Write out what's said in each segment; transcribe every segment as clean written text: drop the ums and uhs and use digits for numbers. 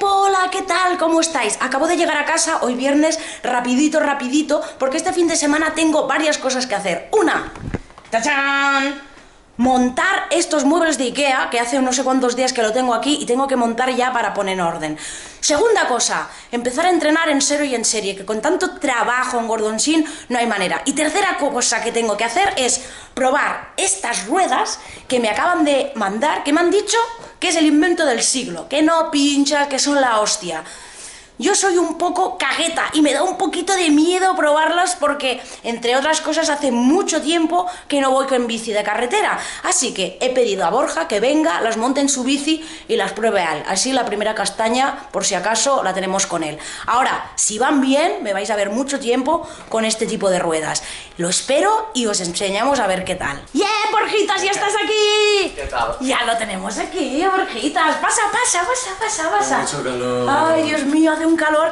Hola, ¿qué tal? ¿Cómo estáis? Acabo de llegar a casa hoy viernes, rapidito, porque este fin de semana tengo varias cosas que hacer. Una, ¡tachán!, montar estos muebles de Ikea, que hace no sé cuántos días que lo tengo aquí y tengo que montar ya para poner en orden. Segunda cosa, empezar a entrenar en serio y en serie, que con tanto trabajo en Gordon Sheen no hay manera. Y tercera cosa que tengo que hacer es probar estas ruedas que me acaban de mandar, que me han dicho que es el invento del siglo, que no pinchas, que son la hostia. Yo soy un poco cagueta y me da un poquito de miedo probarlas porque, entre otras cosas, hace mucho tiempo que no voy con bici de carretera. Así que he pedido a Borja que venga, las monte en su bici y las pruebe a él. Así la primera castaña, por si acaso, la tenemos con él. Ahora, si van bien, me vais a ver mucho tiempo con este tipo de ruedas. Lo espero y os enseñamos a ver qué tal. ¡Yeah, Borjitas, ya estás aquí! ¿Qué tal? Ya lo tenemos aquí, Borjitas. Pasa. Mucho calor. Ay, Dios mío, hace un calor.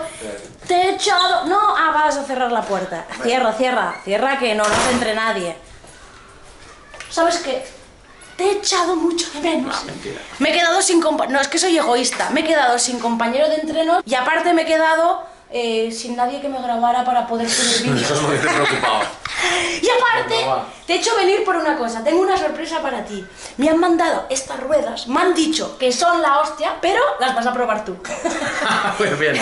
Te he echado... No, vas a cerrar la puerta. Cierra, que no se entre nadie. ¿Sabes qué? Te he echado mucho de menos. No, mentira. Me he quedado sin compañero. No, es que soy egoísta. Me he quedado sin compañero de entreno y aparte me he quedado sin nadie que me grabara para poder subir vídeos. Eso me tiene preocupado. Y aparte, te he hecho venir por una cosa. Tengo una sorpresa para ti. Me han mandado estas ruedas, me han dicho que son la hostia, pero las vas a probar tú. Muy bien.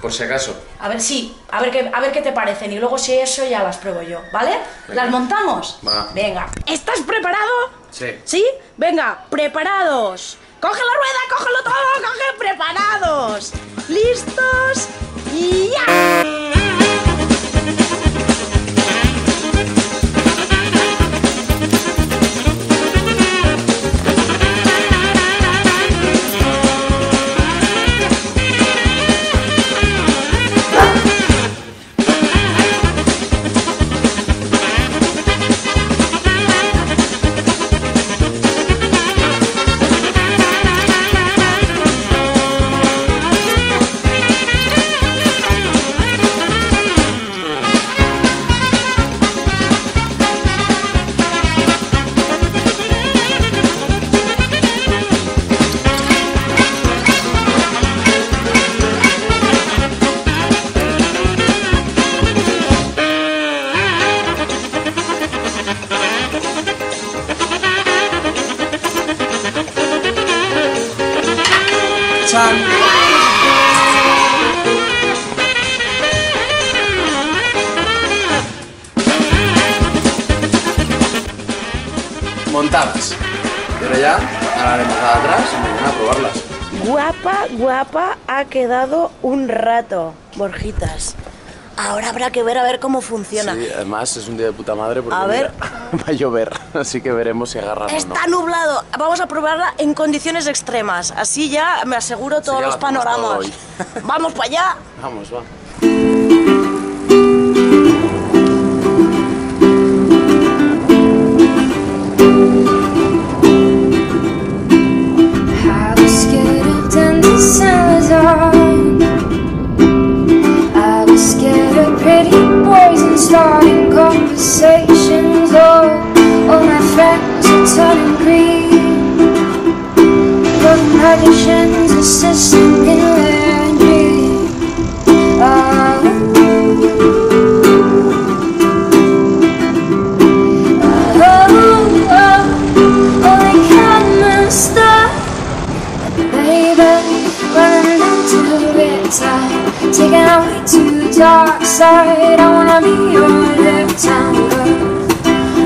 Por si acaso. A ver, sí, a ver qué te parecen. Y luego, si eso, ya las pruebo yo, ¿vale? Venga. ¿Las montamos? Va. Venga. ¿Estás preparado? Sí. ¿Sí? Venga, preparados. ¡Coge la rueda! ¡Cógelo todo! ¡Coge! ¡Preparados! ¡Listos! ¡Y ya! Montadas. Y ahora ya, ahora haremos atrás y mañana a probarlas. Guapa ha quedado un rato, Borjitas. Ahora habrá que ver a ver cómo funciona. Sí, además es un día de puta madre porque a ver, mira, va a llover, así que veremos si agarra o no. Está nublado, vamos a probarla en condiciones extremas, así ya me aseguro todos los panoramas. Todo ¡vamos para allá! Vamos, va. I wanna be your leftover.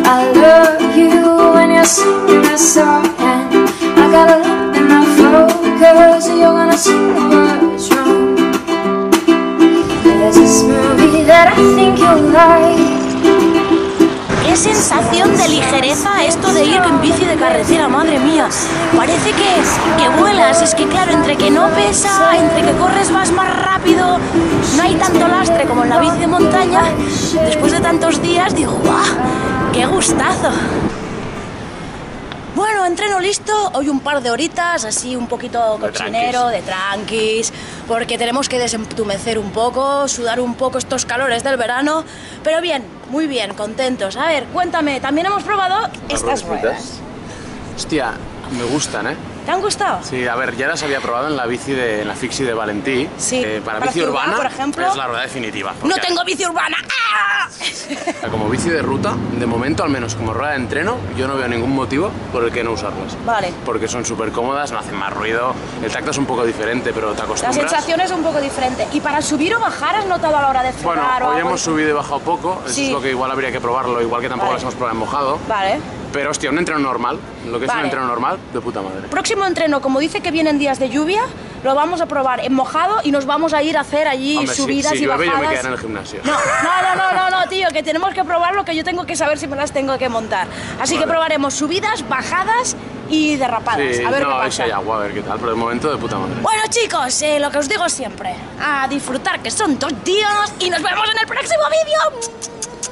I love you when you're singing a song, and I gotta look in my focus. You're gonna see what's wrong. There's this movie that I think you'll like. Qué sensación de ligereza esto de ir en bici de carretera, madre mía. Parece que vuelas, es que claro, entre que no pesa, entre que corres vas más rápido. No hay tanto lastre como en la bici de montaña. Después de tantos días digo, ¡guau! ¡Qué gustazo! Bueno, entreno listo. Hoy un par de horitas, así un poquito cochinero, de tranquis, porque tenemos que desentumecer un poco, sudar un poco estos calores del verano. Pero bien, muy bien, contentos. A ver, cuéntame, también hemos probado estas ruedas. Hostia, me gustan, ¿eh? ¿Te han gustado? Sí, a ver, ya las había probado en la bici de Fixie de Valentí. Sí. Para bici urbana, por ejemplo, es la rueda definitiva. ¡No tengo bici urbana! ¡Ah! Como bici de ruta, de momento, al menos como rueda de entreno, yo no veo ningún motivo por el que no usarlas. Vale. Porque son súper cómodas, no hacen más ruido, el tacto es un poco diferente, pero te acostumbras. La sensación es un poco diferente. ¿Y para subir o bajar has notado a la hora de frenar? Bueno, hoy hemos subido y bajado poco, sí. Eso es lo que igual habría que probarlo, igual que tampoco las hemos probado en mojado. Vale. Pero hostia, un entreno normal, lo que es un entreno normal, de puta madre. Próximo entreno, como dice que vienen días de lluvia, lo vamos a probar en mojado y nos vamos a ir a hacer allí subidas y bajadas. Yo me quedaré en el gimnasio. No, tío, que tenemos que probarlo, que yo tengo que saber si me las tengo que montar. Así que probaremos subidas, bajadas y derrapadas. Sí, a ver qué pasa. Hay agua, a ver qué tal, pero de momento de puta madre. Bueno, chicos, lo que os digo siempre, a disfrutar, que son 2 días y nos vemos en el próximo vídeo.